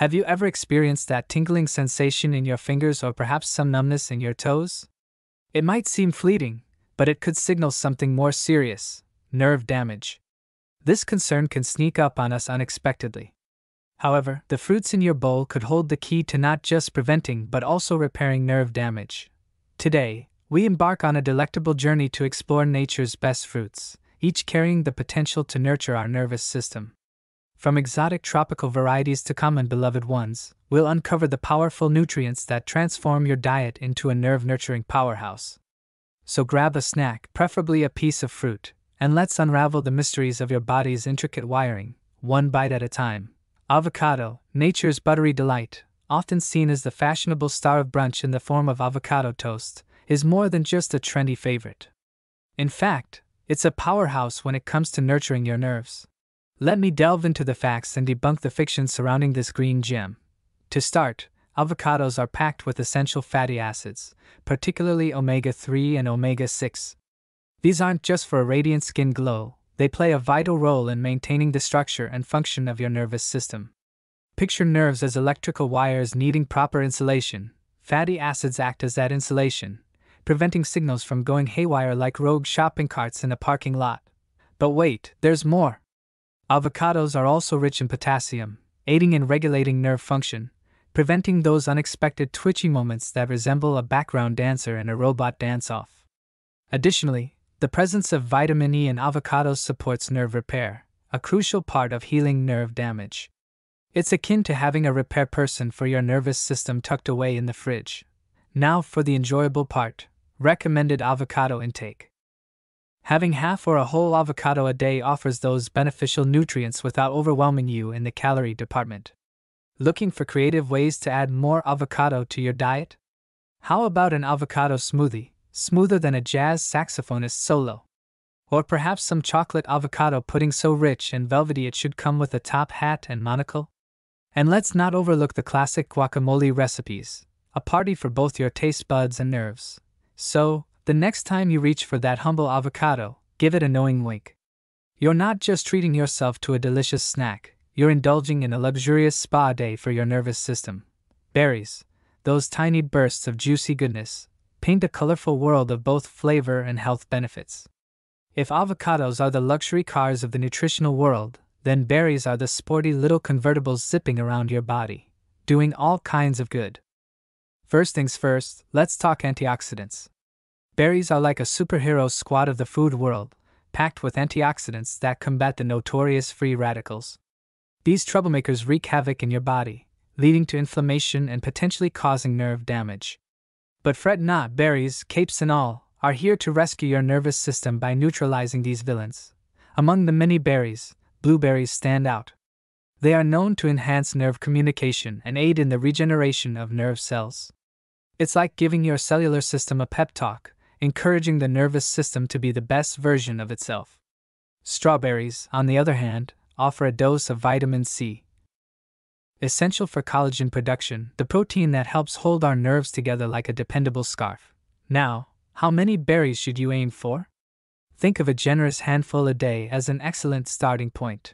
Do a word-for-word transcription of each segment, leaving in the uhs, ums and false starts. Have you ever experienced that tingling sensation in your fingers or perhaps some numbness in your toes? It might seem fleeting, but it could signal something more serious: nerve damage. This concern can sneak up on us unexpectedly. However, the fruits in your bowl could hold the key to not just preventing but also repairing nerve damage. Today, we embark on a delectable journey to explore nature's best fruits, each carrying the potential to nurture our nervous system. From exotic tropical varieties to common beloved ones, we'll uncover the powerful nutrients that transform your diet into a nerve-nurturing powerhouse. So grab a snack, preferably a piece of fruit, and let's unravel the mysteries of your body's intricate wiring, one bite at a time. Avocado, nature's buttery delight, often seen as the fashionable star of brunch in the form of avocado toast, is more than just a trendy favorite. In fact, it's a powerhouse when it comes to nurturing your nerves. Let me delve into the facts and debunk the fiction surrounding this green gem. To start, avocados are packed with essential fatty acids, particularly omega three and omega six. These aren't just for a radiant skin glow, they play a vital role in maintaining the structure and function of your nervous system. Picture nerves as electrical wires needing proper insulation. Fatty acids act as that insulation, preventing signals from going haywire like rogue shopping carts in a parking lot. But wait, there's more. Avocados are also rich in potassium, aiding in regulating nerve function, preventing those unexpected twitchy moments that resemble a background dancer in a robot dance-off. Additionally, the presence of vitamin E in avocados supports nerve repair, a crucial part of healing nerve damage. It's akin to having a repair person for your nervous system tucked away in the fridge. Now for the enjoyable part: recommended avocado intake. Having half or a whole avocado a day offers those beneficial nutrients without overwhelming you in the calorie department. Looking for creative ways to add more avocado to your diet? How about an avocado smoothie, smoother than a jazz saxophonist solo? Or perhaps some chocolate avocado pudding so rich and velvety it should come with a top hat and monocle? And let's not overlook the classic guacamole recipes, a party for both your taste buds and nerves. So, the next time you reach for that humble avocado, give it a knowing wink. You're not just treating yourself to a delicious snack, you're indulging in a luxurious spa day for your nervous system. Berries, those tiny bursts of juicy goodness, paint a colorful world of both flavor and health benefits. If avocados are the luxury cars of the nutritional world, then berries are the sporty little convertibles zipping around your body, doing all kinds of good. First things first, let's talk antioxidants. Berries are like a superhero squad of the food world, packed with antioxidants that combat the notorious free radicals. These troublemakers wreak havoc in your body, leading to inflammation and potentially causing nerve damage. But fret not, berries, capes and all, are here to rescue your nervous system by neutralizing these villains. Among the many berries, blueberries stand out. They are known to enhance nerve communication and aid in the regeneration of nerve cells. It's like giving your cellular system a pep talk, encouraging the nervous system to be the best version of itself. Strawberries, on the other hand, offer a dose of vitamin C. Essential for collagen production, the protein that helps hold our nerves together like a dependable scarf. Now, how many berries should you aim for? Think of a generous handful a day as an excellent starting point.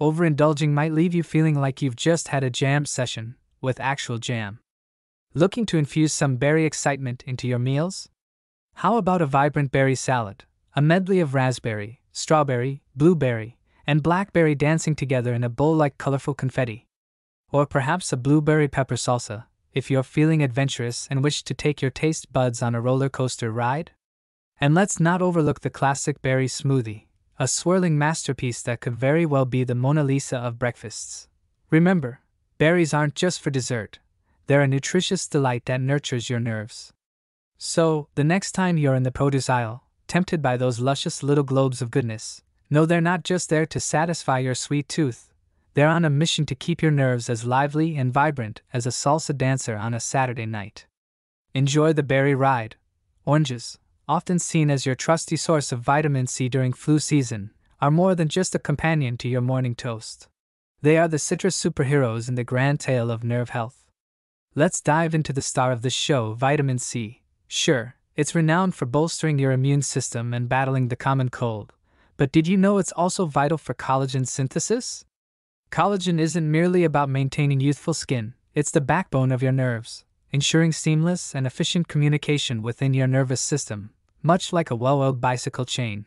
Overindulging might leave you feeling like you've just had a jam session, with actual jam. Looking to infuse some berry excitement into your meals? How about a vibrant berry salad, a medley of raspberry, strawberry, blueberry, and blackberry dancing together in a bowl like colorful confetti? Or perhaps a blueberry pepper salsa, if you're feeling adventurous and wish to take your taste buds on a roller coaster ride? And let's not overlook the classic berry smoothie, a swirling masterpiece that could very well be the Mona Lisa of breakfasts. Remember, berries aren't just for dessert, they're a nutritious delight that nurtures your nerves. So, the next time you're in the produce aisle, tempted by those luscious little globes of goodness, know they're not just there to satisfy your sweet tooth. They're on a mission to keep your nerves as lively and vibrant as a salsa dancer on a Saturday night. Enjoy the berry ride. Oranges, often seen as your trusty source of vitamin C during flu season, are more than just a companion to your morning toast. They are the citrus superheroes in the grand tale of nerve health. Let's dive into the star of the show, vitamin C. Sure, it's renowned for bolstering your immune system and battling the common cold, but did you know it's also vital for collagen synthesis? Collagen isn't merely about maintaining youthful skin, it's the backbone of your nerves, ensuring seamless and efficient communication within your nervous system, much like a well-oiled bicycle chain.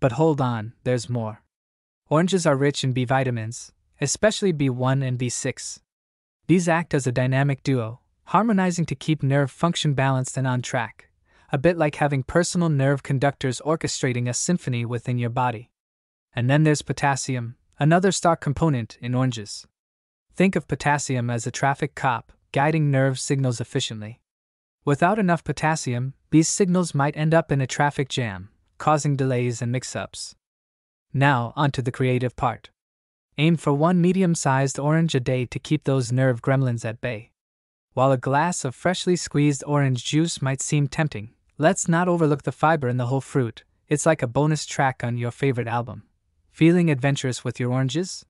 But hold on, there's more. Oranges are rich in B vitamins, especially B one and B six. These act as a dynamic duo, harmonizing to keep nerve function balanced and on track, a bit like having personal nerve conductors orchestrating a symphony within your body. And then there's potassium, another star component in oranges. Think of potassium as a traffic cop, guiding nerve signals efficiently. Without enough potassium, these signals might end up in a traffic jam, causing delays and mix-ups. Now, onto the creative part. Aim for one medium-sized orange a day to keep those nerve gremlins at bay. While a glass of freshly squeezed orange juice might seem tempting, let's not overlook the fiber in the whole fruit. It's like a bonus track on your favorite album. Feeling adventurous with your oranges?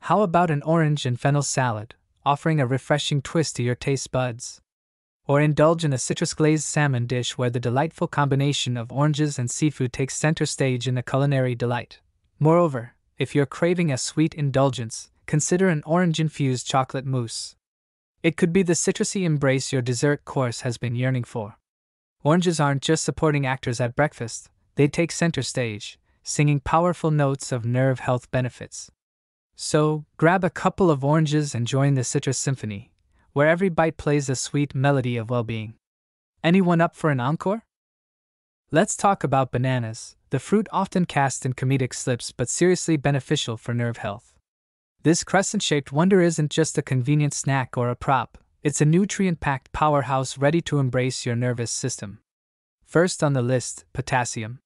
How about an orange and fennel salad, offering a refreshing twist to your taste buds? Or indulge in a citrus-glazed salmon dish where the delightful combination of oranges and seafood takes center stage in a culinary delight. Moreover, if you're craving a sweet indulgence, consider an orange-infused chocolate mousse. It could be the citrusy embrace your dessert course has been yearning for. Oranges aren't just supporting actors at breakfast, they take center stage, singing powerful notes of nerve health benefits. So, grab a couple of oranges and join the citrus symphony, where every bite plays a sweet melody of well-being. Anyone up for an encore? Let's talk about bananas, the fruit often cast in comedic slips but seriously beneficial for nerve health. This crescent-shaped wonder isn't just a convenient snack or a prop, it's a nutrient-packed powerhouse ready to embrace your nervous system. First on the list, potassium.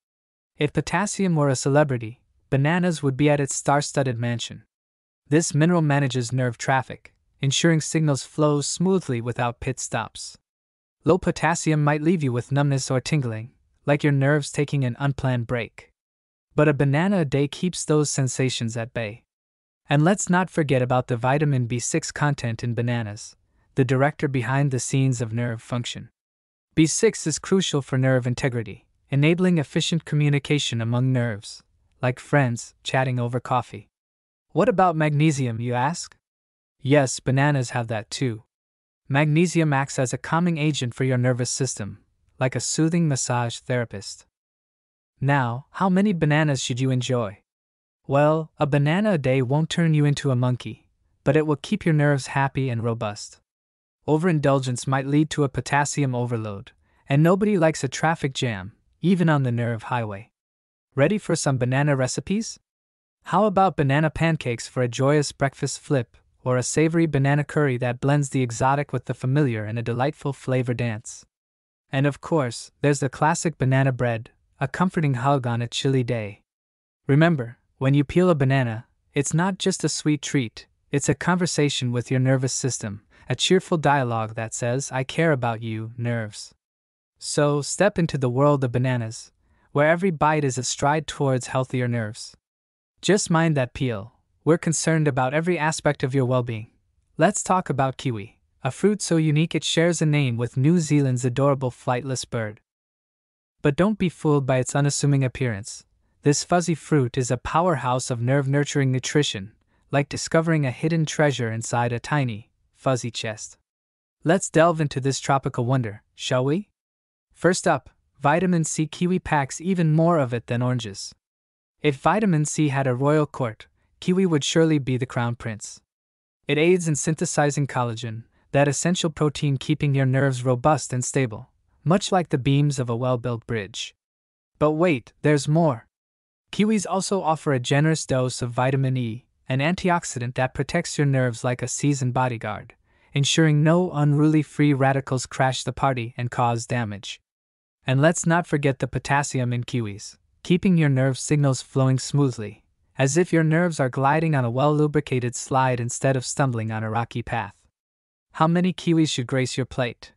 If potassium were a celebrity, bananas would be at its star-studded mansion. This mineral manages nerve traffic, ensuring signals flow smoothly without pit stops. Low potassium might leave you with numbness or tingling, like your nerves taking an unplanned break. But a banana a day keeps those sensations at bay. And let's not forget about the vitamin B six content in bananas, the director behind the scenes of nerve function. B six is crucial for nerve integrity, enabling efficient communication among nerves, like friends chatting over coffee. What about magnesium, you ask? Yes, bananas have that too. Magnesium acts as a calming agent for your nervous system, like a soothing massage therapist. Now, how many bananas should you enjoy? Well, a banana a day won't turn you into a monkey, but it will keep your nerves happy and robust. Overindulgence might lead to a potassium overload, and nobody likes a traffic jam, even on the nerve highway. Ready for some banana recipes? How about banana pancakes for a joyous breakfast flip, or a savory banana curry that blends the exotic with the familiar in a delightful flavor dance? And of course, there's the classic banana bread, a comforting hug on a chilly day. Remember, when you peel a banana, it's not just a sweet treat, it's a conversation with your nervous system, a cheerful dialogue that says, "I care about you, nerves." So, step into the world of bananas, where every bite is a stride towards healthier nerves. Just mind that peel. We're concerned about every aspect of your well-being. Let's talk about kiwi, a fruit so unique it shares a name with New Zealand's adorable flightless bird. But don't be fooled by its unassuming appearance. This fuzzy fruit is a powerhouse of nerve-nurturing nutrition, like discovering a hidden treasure inside a tiny, fuzzy chest. Let's delve into this tropical wonder, shall we? First up, vitamin C. Kiwi packs even more of it than oranges. If vitamin C had a royal court, kiwi would surely be the crown prince. It aids in synthesizing collagen, that essential protein keeping your nerves robust and stable, much like the beams of a well-built bridge. But wait, there's more. Kiwis also offer a generous dose of vitamin E, an antioxidant that protects your nerves like a seasoned bodyguard, ensuring no unruly free radicals crash the party and cause damage. And let's not forget the potassium in kiwis, keeping your nerve signals flowing smoothly, as if your nerves are gliding on a well-lubricated slide instead of stumbling on a rocky path. How many kiwis should grace your plate?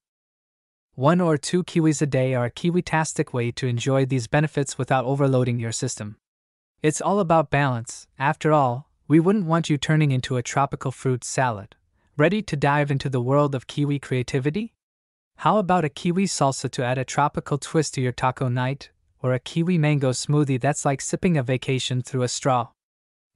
One or two kiwis a day are a kiwi-tastic way to enjoy these benefits without overloading your system. It's all about balance. After all, we wouldn't want you turning into a tropical fruit salad. Ready to dive into the world of kiwi creativity? How about a kiwi salsa to add a tropical twist to your taco night? Or a kiwi mango smoothie that's like sipping a vacation through a straw.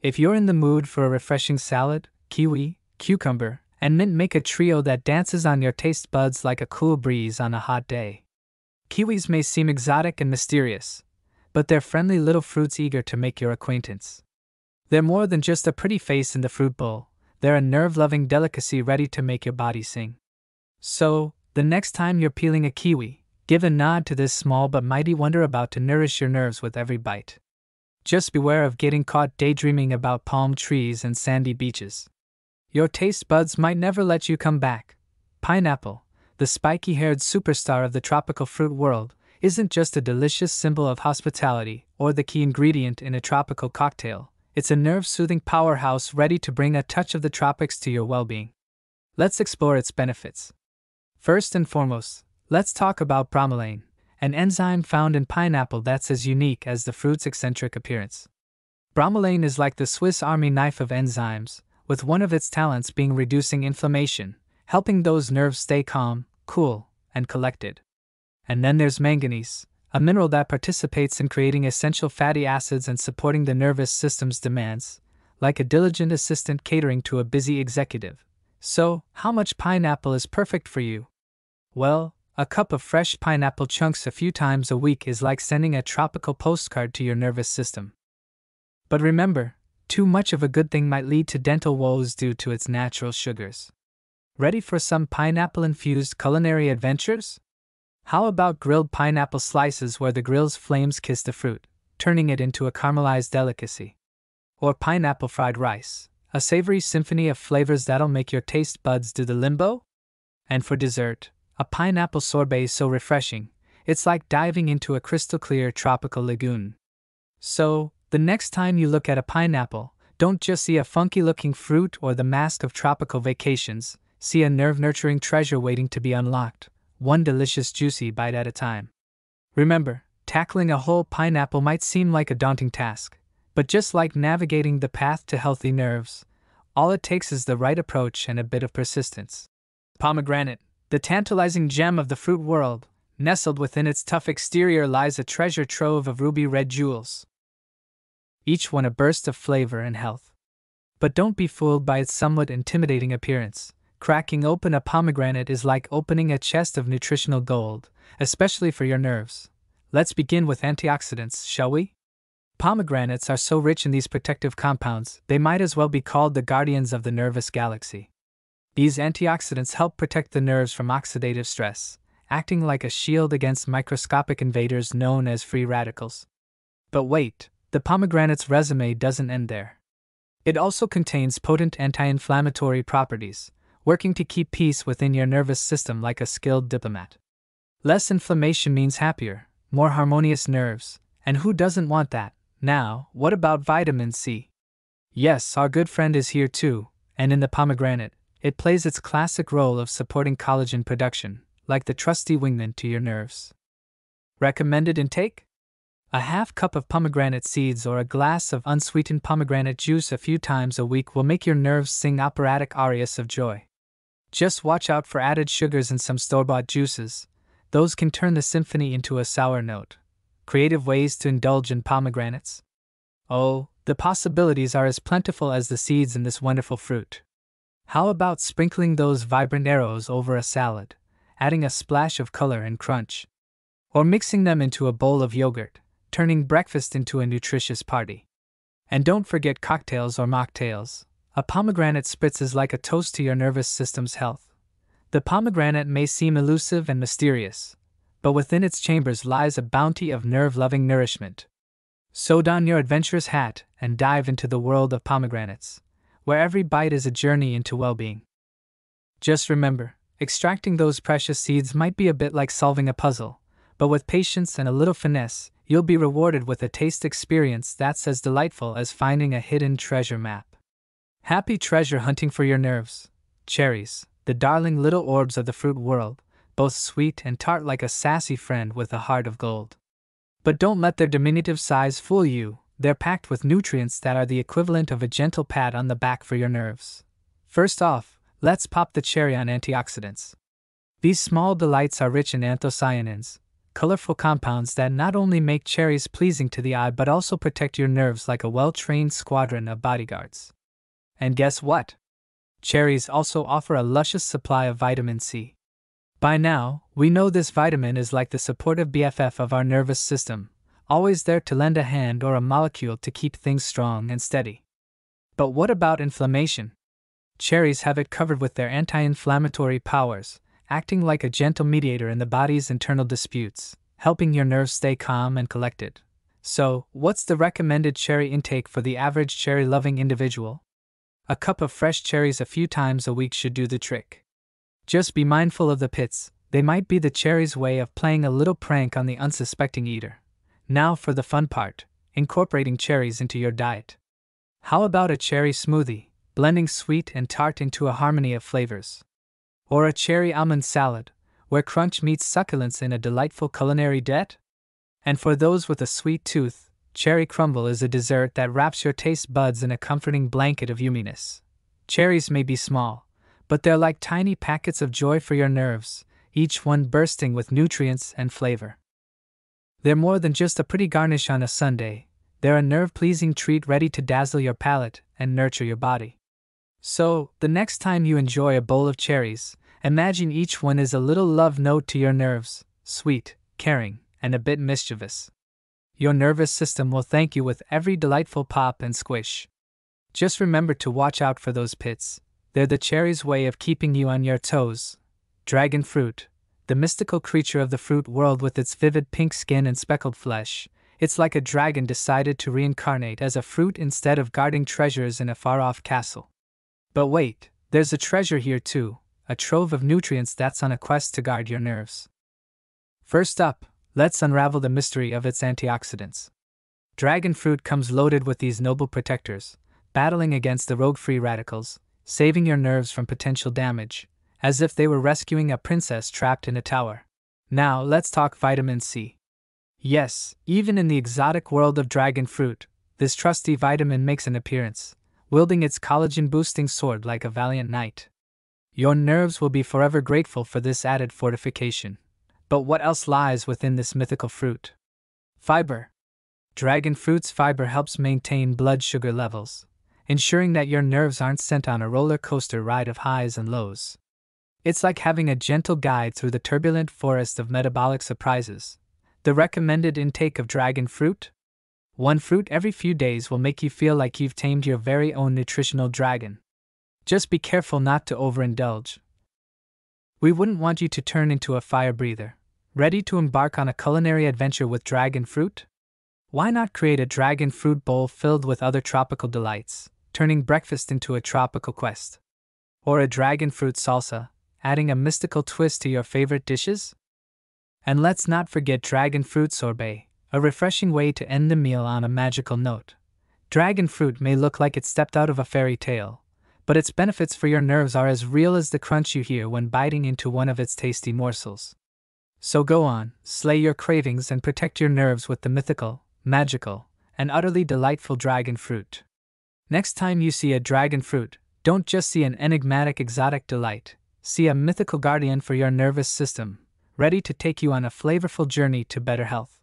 If you're in the mood for a refreshing salad, kiwi, cucumber, and mint make a trio that dances on your taste buds like a cool breeze on a hot day. Kiwis may seem exotic and mysterious, but they're friendly little fruits eager to make your acquaintance. They're more than just a pretty face in the fruit bowl, they're a nerve-loving delicacy ready to make your body sing. So, the next time you're peeling a kiwi, give a nod to this small but mighty wonder about to nourish your nerves with every bite. Just beware of getting caught daydreaming about palm trees and sandy beaches. Your taste buds might never let you come back. Pineapple, the spiky-haired superstar of the tropical fruit world, isn't just a delicious symbol of hospitality or the key ingredient in a tropical cocktail. It's a nerve-soothing powerhouse ready to bring a touch of the tropics to your well-being. Let's explore its benefits. First and foremost, let's talk about bromelain, an enzyme found in pineapple that's as unique as the fruit's eccentric appearance. Bromelain is like the Swiss Army knife of enzymes, with one of its talents being reducing inflammation, helping those nerves stay calm, cool, and collected. And then there's manganese, a mineral that participates in creating essential fatty acids and supporting the nervous system's demands, like a diligent assistant catering to a busy executive. So, how much pineapple is perfect for you? Well, a cup of fresh pineapple chunks a few times a week is like sending a tropical postcard to your nervous system. But remember, too much of a good thing might lead to dental woes due to its natural sugars. Ready for some pineapple-infused culinary adventures? How about grilled pineapple slices where the grill's flames kiss the fruit, turning it into a caramelized delicacy? Or pineapple fried rice, a savory symphony of flavors that'll make your taste buds do the limbo? And for dessert, a pineapple sorbet is so refreshing, it's like diving into a crystal-clear tropical lagoon. So, the next time you look at a pineapple, don't just see a funky-looking fruit or the mask of tropical vacations, see a nerve-nurturing treasure waiting to be unlocked, one delicious juicy bite at a time. Remember, tackling a whole pineapple might seem like a daunting task, but just like navigating the path to healthy nerves, all it takes is the right approach and a bit of persistence. Pomegranate, the tantalizing gem of the fruit world, nestled within its tough exterior lies a treasure trove of ruby red jewels, each one a burst of flavor and health. But don't be fooled by its somewhat intimidating appearance. Cracking open a pomegranate is like opening a chest of nutritional gold, especially for your nerves. Let's begin with antioxidants, shall we? Pomegranates are so rich in these protective compounds, they might as well be called the guardians of the nervous galaxy. These antioxidants help protect the nerves from oxidative stress, acting like a shield against microscopic invaders known as free radicals. But wait, the pomegranate's resume doesn't end there. It also contains potent anti-inflammatory properties, working to keep peace within your nervous system like a skilled diplomat. Less inflammation means happier, more harmonious nerves, and who doesn't want that? Now, what about vitamin C? Yes, our good friend is here too, and in the pomegranate, it plays its classic role of supporting collagen production, like the trusty wingman to your nerves. Recommended intake? A half cup of pomegranate seeds or a glass of unsweetened pomegranate juice a few times a week will make your nerves sing operatic arias of joy. Just watch out for added sugars in some store-bought juices. Those can turn the symphony into a sour note. Creative ways to indulge in pomegranates? Oh, the possibilities are as plentiful as the seeds in this wonderful fruit. How about sprinkling those vibrant arrows over a salad, adding a splash of color and crunch? Or mixing them into a bowl of yogurt, turning breakfast into a nutritious party? And don't forget cocktails or mocktails. A pomegranate spritz is like a toast to your nervous system's health. The pomegranate may seem elusive and mysterious, but within its chambers lies a bounty of nerve-loving nourishment. So don your adventurous hat and dive into the world of pomegranates, where every bite is a journey into well-being. Just remember, extracting those precious seeds might be a bit like solving a puzzle, but with patience and a little finesse, you'll be rewarded with a taste experience that's as delightful as finding a hidden treasure map. Happy treasure hunting for your nerves. Cherries, the darling little orbs of the fruit world, both sweet and tart like a sassy friend with a heart of gold. But don't let their diminutive size fool you. They're packed with nutrients that are the equivalent of a gentle pat on the back for your nerves. First off, let's pop the cherry on antioxidants. These small delights are rich in anthocyanins, colorful compounds that not only make cherries pleasing to the eye but also protect your nerves like a well-trained squadron of bodyguards. And guess what? Cherries also offer a luscious supply of vitamin C. By now, we know this vitamin is like the supportive B F F of our nervous system, always there to lend a hand or a molecule to keep things strong and steady. But what about inflammation? Cherries have it covered with their anti-inflammatory powers, acting like a gentle mediator in the body's internal disputes, helping your nerves stay calm and collected. So, what's the recommended cherry intake for the average cherry-loving individual? A cup of fresh cherries a few times a week should do the trick. Just be mindful of the pits, they might be the cherry's way of playing a little prank on the unsuspecting eater. Now for the fun part, incorporating cherries into your diet. How about a cherry smoothie, blending sweet and tart into a harmony of flavors? Or a cherry almond salad, where crunch meets succulence in a delightful culinary duet? And for those with a sweet tooth, cherry crumble is a dessert that wraps your taste buds in a comforting blanket of yumminess. Cherries may be small, but they're like tiny packets of joy for your nerves, each one bursting with nutrients and flavor. They're more than just a pretty garnish on a Sunday, they're a nerve-pleasing treat ready to dazzle your palate and nurture your body. So, the next time you enjoy a bowl of cherries, imagine each one is a little love note to your nerves, sweet, caring, and a bit mischievous. Your nervous system will thank you with every delightful pop and squish. Just remember to watch out for those pits. They're the cherry's way of keeping you on your toes. Dragon fruit, the mystical creature of the fruit world with its vivid pink skin and speckled flesh, it's like a dragon decided to reincarnate as a fruit instead of guarding treasures in a far-off castle. But wait, there's a treasure here too, a trove of nutrients that's on a quest to guard your nerves. First up, let's unravel the mystery of its antioxidants. Dragon fruit comes loaded with these noble protectors, battling against the rogue free radicals, saving your nerves from potential damage, as if they were rescuing a princess trapped in a tower. Now let's talk vitamin C. Yes, even in the exotic world of dragon fruit, this trusty vitamin makes an appearance, wielding its collagen-boosting sword like a valiant knight. Your nerves will be forever grateful for this added fortification. But what else lies within this mythical fruit? Fiber. Dragon fruit's fiber helps maintain blood sugar levels, ensuring that your nerves aren't sent on a roller coaster ride of highs and lows. It's like having a gentle guide through the turbulent forest of metabolic surprises. The recommended intake of dragon fruit? One fruit every few days will make you feel like you've tamed your very own nutritional dragon. Just be careful not to overindulge. We wouldn't want you to turn into a fire breather. Ready to embark on a culinary adventure with dragon fruit? Why not create a dragon fruit bowl filled with other tropical delights, turning breakfast into a tropical quest? Or a dragon fruit salsa, adding a mystical twist to your favorite dishes? And let's not forget dragon fruit sorbet, a refreshing way to end the meal on a magical note. Dragon fruit may look like it stepped out of a fairy tale, but its benefits for your nerves are as real as the crunch you hear when biting into one of its tasty morsels. So go on, slay your cravings and protect your nerves with the mythical, magical, and utterly delightful dragon fruit. Next time you see a dragon fruit, don't just see an enigmatic exotic delight, see a mythical guardian for your nervous system, ready to take you on a flavorful journey to better health.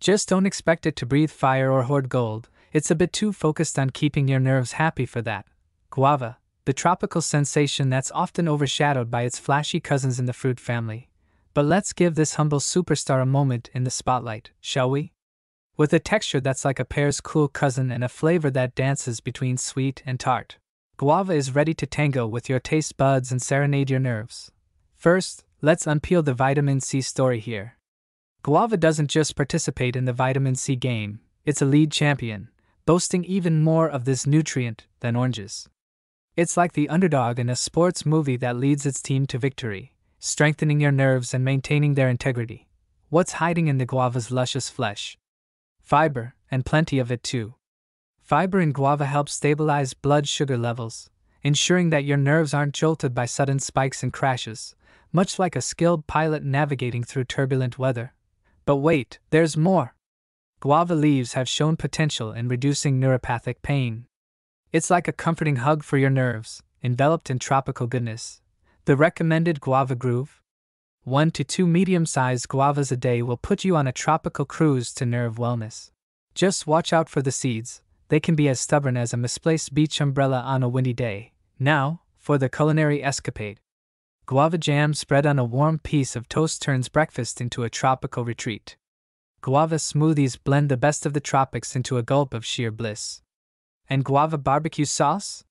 Just don't expect it to breathe fire or hoard gold, it's a bit too focused on keeping your nerves happy for that. Guava, the tropical sensation that's often overshadowed by its flashy cousins in the fruit family. But let's give this humble superstar a moment in the spotlight, shall we? With a texture that's like a pear's cool cousin and a flavor that dances between sweet and tart, guava is ready to tango with your taste buds and serenade your nerves. First, let's unpeel the vitamin C story here. Guava doesn't just participate in the vitamin C game, it's a lead champion, boasting even more of this nutrient than oranges. It's like the underdog in a sports movie that leads its team to victory, strengthening your nerves and maintaining their integrity. What's hiding in the guava's luscious flesh? Fiber, and plenty of it too. Fiber in guava helps stabilize blood sugar levels, ensuring that your nerves aren't jolted by sudden spikes and crashes, much like a skilled pilot navigating through turbulent weather. But wait, there's more. Guava leaves have shown potential in reducing neuropathic pain. It's like a comforting hug for your nerves, enveloped in tropical goodness. The recommended guava groove? one to two medium-sized guavas a day will put you on a tropical cruise to nerve wellness. Just watch out for the seeds, they can be as stubborn as a misplaced beach umbrella on a windy day. Now, for the culinary escapade. Guava jam spread on a warm piece of toast turns breakfast into a tropical retreat. Guava smoothies blend the best of the tropics into a gulp of sheer bliss. And guava barbecue sauce?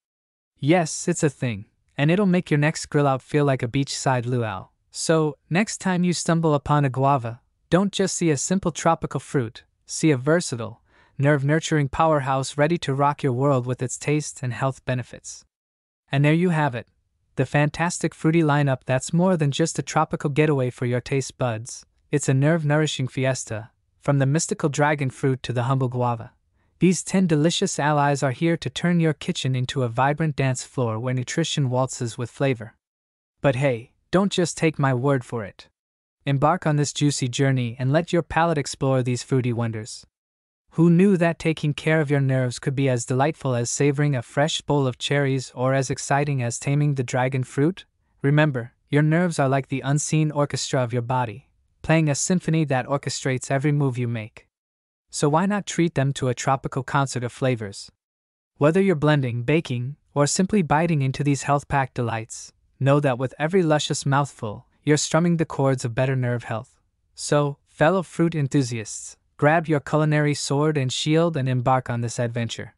Yes, it's a thing, and it'll make your next grill out feel like a beachside luau. So, next time you stumble upon a guava, don't just see a simple tropical fruit, see a versatile, nerve-nurturing powerhouse ready to rock your world with its taste and health benefits. And there you have it, the fantastic fruity lineup that's more than just a tropical getaway for your taste buds, it's a nerve-nourishing fiesta. From the mystical dragon fruit to the humble guava, these ten delicious allies are here to turn your kitchen into a vibrant dance floor where nutrition waltzes with flavor. But hey, don't just take my word for it. Embark on this juicy journey and let your palate explore these fruity wonders. Who knew that taking care of your nerves could be as delightful as savoring a fresh bowl of cherries or as exciting as taming the dragon fruit? Remember, your nerves are like the unseen orchestra of your body, playing a symphony that orchestrates every move you make. So why not treat them to a tropical concert of flavors? Whether you're blending, baking, or simply biting into these health-packed delights, know that with every luscious mouthful, you're strumming the chords of better nerve health. So, fellow fruit enthusiasts, grab your culinary sword and shield and embark on this adventure.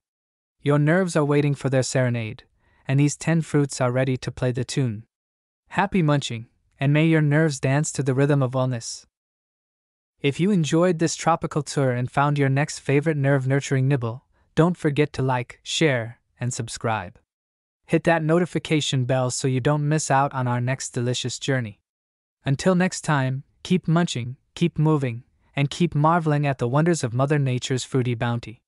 Your nerves are waiting for their serenade, and these ten fruits are ready to play the tune. Happy munching! And may your nerves dance to the rhythm of wellness. If you enjoyed this tropical tour and found your next favorite nerve-nurturing nibble, don't forget to like, share, and subscribe. Hit that notification bell so you don't miss out on our next delicious journey. Until next time, keep munching, keep moving, and keep marveling at the wonders of Mother Nature's fruity bounty.